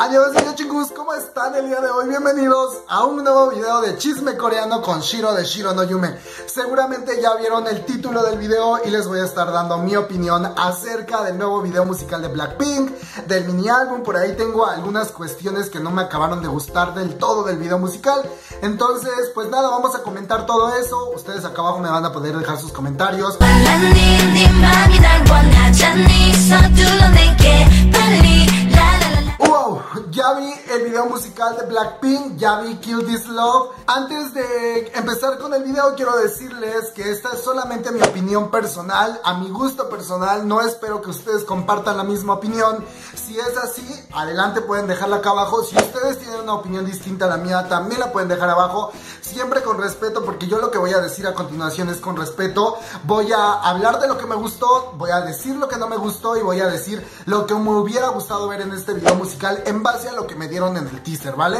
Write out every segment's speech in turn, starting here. ¡Hola chicos! ¿Cómo están el día de hoy? Bienvenidos a un nuevo video de chisme coreano con Shiro de Shiro no Yume. Seguramente ya vieron el título del video y les voy a estar dando mi opinión acerca del nuevo video musical de Blackpink, del mini álbum. Por ahí tengo algunas cuestiones que no me acabaron de gustar del todo del video musical. Entonces, pues nada, vamos a comentar todo eso. Ustedes acá abajo me van a poder dejar sus comentarios. Ya vi el video musical de Blackpink, ya vi Kill This Love. Antes de empezar con el video quiero decirles que esta es solamente mi opinión personal, a mi gusto personal. No espero que ustedes compartan la misma opinión. Si es así, adelante, pueden dejarla acá abajo. Si ustedes tienen una opinión distinta a la mía, también la pueden dejar abajo. Siempre con respeto, porque yo lo que voy a decir a continuación es con respeto. Voy a hablar de lo que me gustó, voy a decir lo que no me gustó y voy a decir lo que me hubiera gustado ver en este video musical en base a lo que me dieron en el teaser, ¿vale?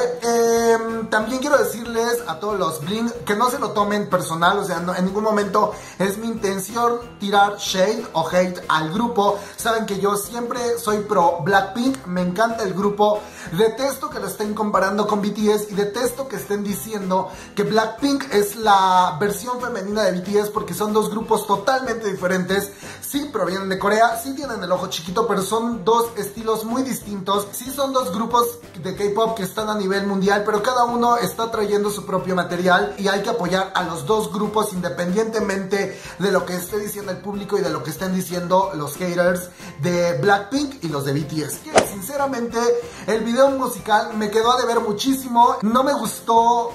También quiero decirles a todos los bling que no se lo tomen personal, o sea, no, en ningún momento es mi intención tirar shade o hate al grupo. Saben que yo siempre soy pro Blackpink, me encanta el grupo, detesto que lo estén comparando con BTS y detesto que estén diciendo que Blackpink es la versión femenina de BTS, porque son dos grupos totalmente diferentes. Sí provienen de Corea, sí tienen el ojo chiquito, pero son dos estilos muy distintos. Sí son dos grupos de K-pop que están a nivel mundial, pero cada uno está trayendo su propio material y hay que apoyar a los dos grupos independientemente de lo que esté diciendo el público y de lo que estén diciendo los haters de Blackpink y los de BTS. Que sinceramente el video musical me quedó a deber muchísimo, no me gustó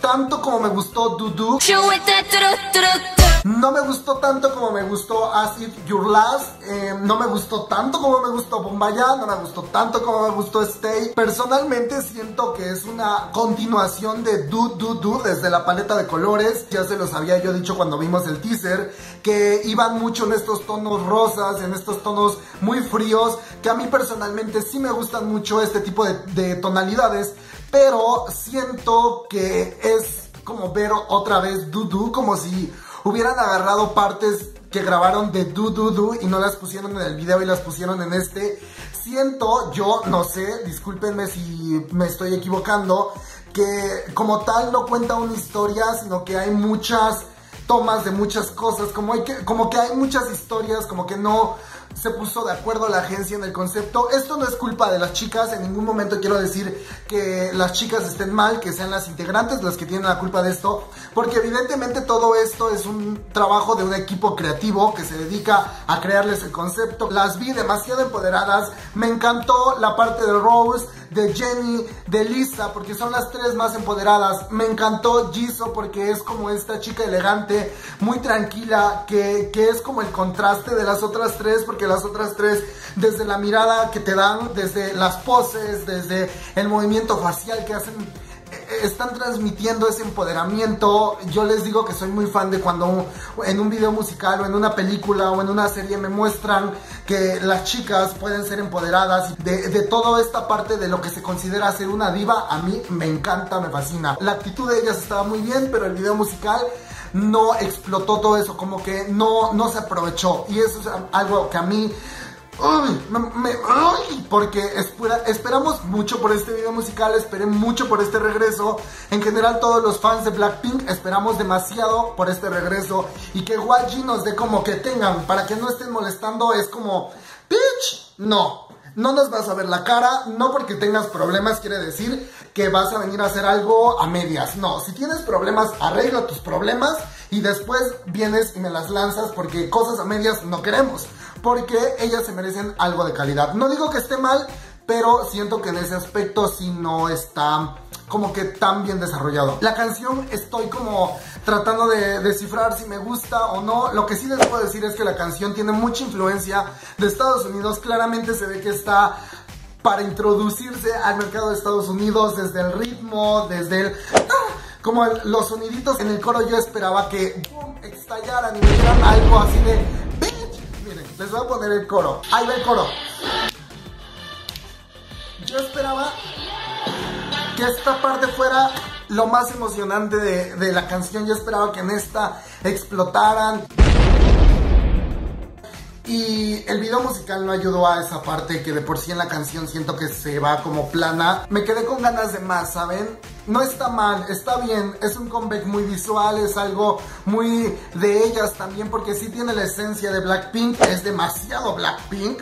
tanto como me gustó Ddu-Du. No me gustó tanto como me gustó Acid Your Last, no me gustó tanto como me gustó Bombayá, no me gustó tanto como me gustó Stay. Personalmente siento que es una continuación de Ddu-Du Ddu-Du desde la paleta de colores. Ya se los había yo dicho cuando vimos el teaser, que iban mucho en estos tonos rosas, en estos tonos muy fríos, que a mí personalmente sí me gustan mucho este tipo de tonalidades, pero siento que es como ver otra vez Ddu-Du, como si hubieran agarrado partes que grabaron de Ddu-Du Ddu-Du y no las pusieron en el video y las pusieron en este. Siento, yo no sé, discúlpenme si me estoy equivocando, que como tal no cuenta una historia, sino que hay muchas tomas de muchas cosas, como que hay muchas historias, como que no se puso de acuerdo la agencia en el concepto. Esto no es culpa de las chicas, en ningún momento quiero decir que las chicas estén mal, que sean las integrantes las que tienen la culpa de esto, porque evidentemente todo esto es un trabajo de un equipo creativo que se dedica a crearles el concepto. Las vi demasiado empoderadas, me encantó la parte de Rose, de Jenny, de Lisa, porque son las tres más empoderadas. Me encantó Jisoo porque es como esta chica elegante, muy tranquila, que es como el contraste de las otras tres, porque las otras tres, desde la mirada que te dan, desde las poses, desde el movimiento facial que hacen, están transmitiendo ese empoderamiento. Yo les digo que soy muy fan de cuando en un video musical o en una película o en una serie me muestran que las chicas pueden ser empoderadas. De toda esta parte de lo que se considera ser una diva, a mí me encanta, me fascina. La actitud de ellas estaba muy bien, pero el video musical no explotó todo eso, como que no se aprovechó. Y eso es algo que a mí... porque esperamos mucho por este video musical, esperé mucho por este regreso. En general todos los fans de Blackpink esperamos demasiado por este regreso. Y que YG nos dé como que tengan, para que no estén molestando, es como... ¡Bitch! No nos vas a ver la cara. No porque tengas problemas quiere decir que vas a venir a hacer algo a medias. No, si tienes problemas, arregla tus problemas y después vienes y me las lanzas, porque cosas a medias no queremos, porque ellas se merecen algo de calidad. No digo que esté mal, pero siento que en ese aspecto sí no está como que tan bien desarrollado. La canción estoy como tratando de descifrar si me gusta o no. Lo que sí les puedo decir es que la canción tiene mucha influencia de Estados Unidos. Claramente se ve que está para introducirse al mercado de Estados Unidos, desde el ritmo, desde el... como los soniditos en el coro. Yo esperaba que boom, estallaran y me dieran algo así de... Miren, les voy a poner el coro. Ahí va el coro. Yo esperaba que esta parte fuera lo más emocionante de la canción. Yo esperaba que en esta explotaran. y el video musical no ayudó a esa parte que de por sí en la canción siento que se va como plana. Me quedé con ganas de más, ¿saben? No está mal, está bien, es un comeback muy visual, es algo muy de ellas también porque sí tiene la esencia de Blackpink, es demasiado Blackpink.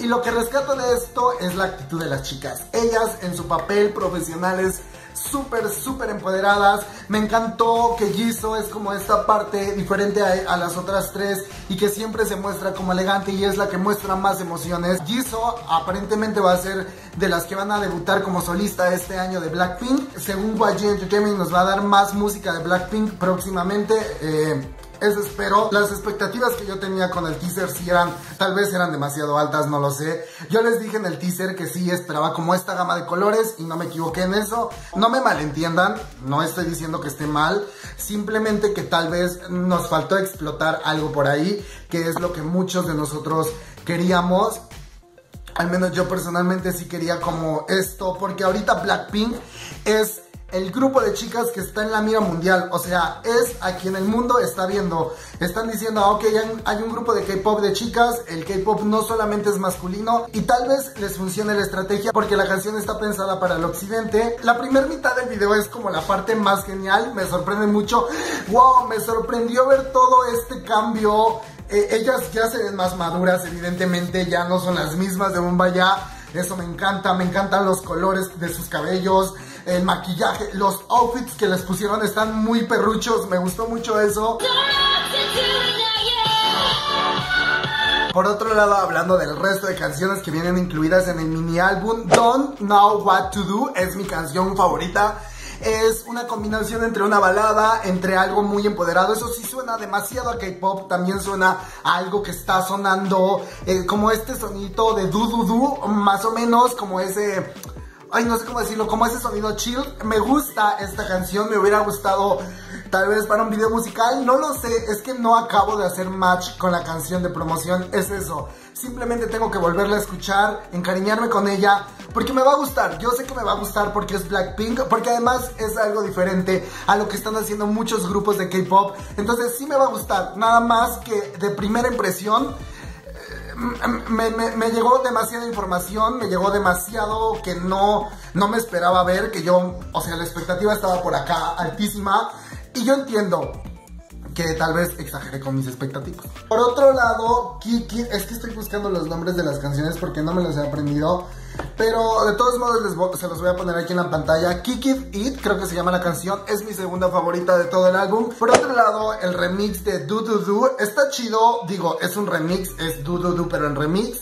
Y lo que rescato de esto es la actitud de las chicas. Ellas en su papel profesionales súper empoderadas. Me encantó que Jisoo es como esta parte diferente a las otras tres y que siempre se muestra como elegante y es la que muestra más emociones. Jisoo aparentemente va a ser de las que van a debutar como solista este año de Blackpink. Según YG Entertainment nos va a dar más música de Blackpink próximamente. Eso espero. Las expectativas que yo tenía con el teaser sí eran, tal vez eran demasiado altas, no lo sé. Yo les dije en el teaser que sí esperaba como esta gama de colores y no me equivoqué en eso. No me malentiendan, no estoy diciendo que esté mal, simplemente que tal vez nos faltó explotar algo por ahí, que es lo que muchos de nosotros queríamos. Al menos yo personalmente sí quería como esto, porque ahorita Blackpink es el grupo de chicas que está en la mira mundial, o sea, es a quien el mundo está viendo. Están diciendo, ok, hay un grupo de K-pop de chicas, el K-pop no solamente es masculino, y tal vez les funcione la estrategia porque la canción está pensada para el occidente. La primera mitad del video es como la parte más genial, me sorprende mucho. Wow, me sorprendió ver todo este cambio. Ellas ya se ven más maduras, evidentemente, ya no son las mismas de Bombayá. Eso me encanta, me encantan los colores de sus cabellos, el maquillaje, los outfits que les pusieron están muy perruchos, me gustó mucho eso. Por otro lado, hablando del resto de canciones que vienen incluidas en el mini álbum, Don't Know What To Do es mi canción favorita. Es una combinación entre una balada, entre algo muy empoderado. Eso sí suena demasiado a K-pop. También suena a algo que está sonando como este sonito de Ddu-Du Ddu-Du, más o menos como ese... Ay, no sé cómo decirlo, como ese sonido chill. Me gusta esta canción, me hubiera gustado tal vez para un video musical. No lo sé, es que no acabo de hacer match con la canción de promoción, es eso. Simplemente tengo que volverla a escuchar, encariñarme con ella, porque me va a gustar. Yo sé que me va a gustar porque es Blackpink, porque además es algo diferente a lo que están haciendo muchos grupos de K-pop. Entonces sí me va a gustar, nada más que de primera impresión... Me llegó demasiada información, me llegó demasiado que no me esperaba ver, que yo, o sea, la expectativa estaba por acá altísima y yo entiendo que tal vez exageré con mis expectativas. Por otro lado, Kick It, es que estoy buscando los nombres de las canciones porque no me los he aprendido, pero de todos modos se los voy a poner aquí en la pantalla. Kick It, creo que se llama la canción, es mi segunda favorita de todo el álbum. Por otro lado, el remix de Ddu-Du Ddu-Du está chido, digo, es un remix, es Ddu-Du Ddu-Du pero en remix.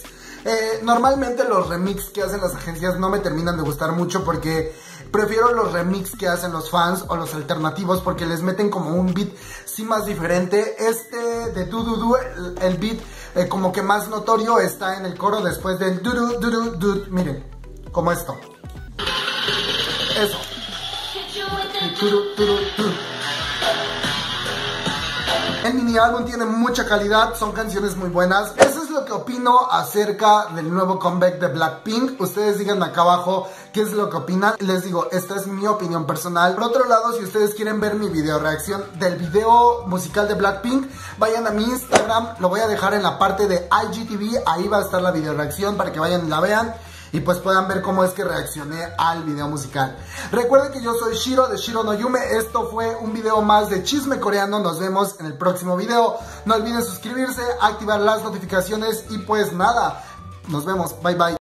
Normalmente los remix que hacen las agencias no me terminan de gustar mucho porque prefiero los remix que hacen los fans o los alternativos porque les meten como un beat sí más diferente. Este de Ddu-Du Ddu-Du, el beat como que más notorio está en el coro después del Ddu-Du Ddu-Du Ddu-Du, miren, como esto. Eso. El mini álbum tiene mucha calidad, son canciones muy buenas. Eso es lo que opino acerca del nuevo comeback de Blackpink. Ustedes digan acá abajo qué es lo que opinan. Les digo, esta es mi opinión personal. Por otro lado, si ustedes quieren ver mi video reacción del video musical de Blackpink, vayan a mi Instagram, lo voy a dejar en la parte de IGTV. Ahí va a estar la video reacción para que vayan y la vean y pues puedan ver cómo es que reaccioné al video musical. Recuerden que yo soy Shiro de Shiro no Yume. Esto fue un video más de chisme coreano. Nos vemos en el próximo video. No olviden suscribirse, activar las notificaciones y pues nada, nos vemos. Bye bye.